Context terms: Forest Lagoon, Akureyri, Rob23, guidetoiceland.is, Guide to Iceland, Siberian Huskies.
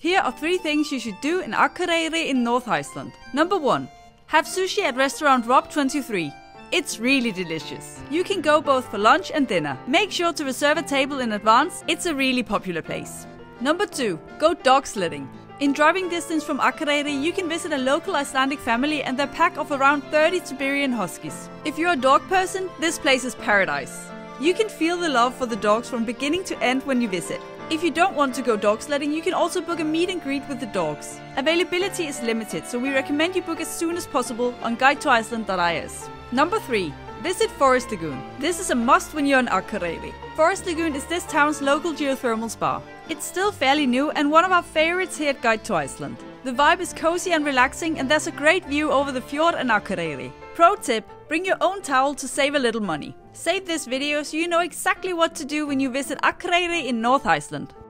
Here are 3 things you should do in Akureyri in North Iceland. Number 1. Have sushi at restaurant Rob23. It's really delicious. You can go both for lunch and dinner. Make sure to reserve a table in advance. It's a really popular place. Number 2. Go dog sledding. In driving distance from Akureyri, you can visit a local Icelandic family and their pack of around 30 Siberian Huskies. If you're a dog person, this place is paradise. You can feel the love for the dogs from beginning to end when you visit. If you don't want to go dog sledding, you can also book a meet and greet with the dogs. Availability is limited, so we recommend you book as soon as possible on guidetoiceland.is. Number 3. Visit Forest Lagoon. This is a must when you're in Akureyri. Forest Lagoon is this town's local geothermal spa. It's still fairly new and one of our favorites here at Guide to Iceland. The vibe is cozy and relaxing, and there's a great view over the fjord and Akureyri. Pro tip: bring your own towel to save a little money. Save this video so you know exactly what to do when you visit Akureyri in North Iceland.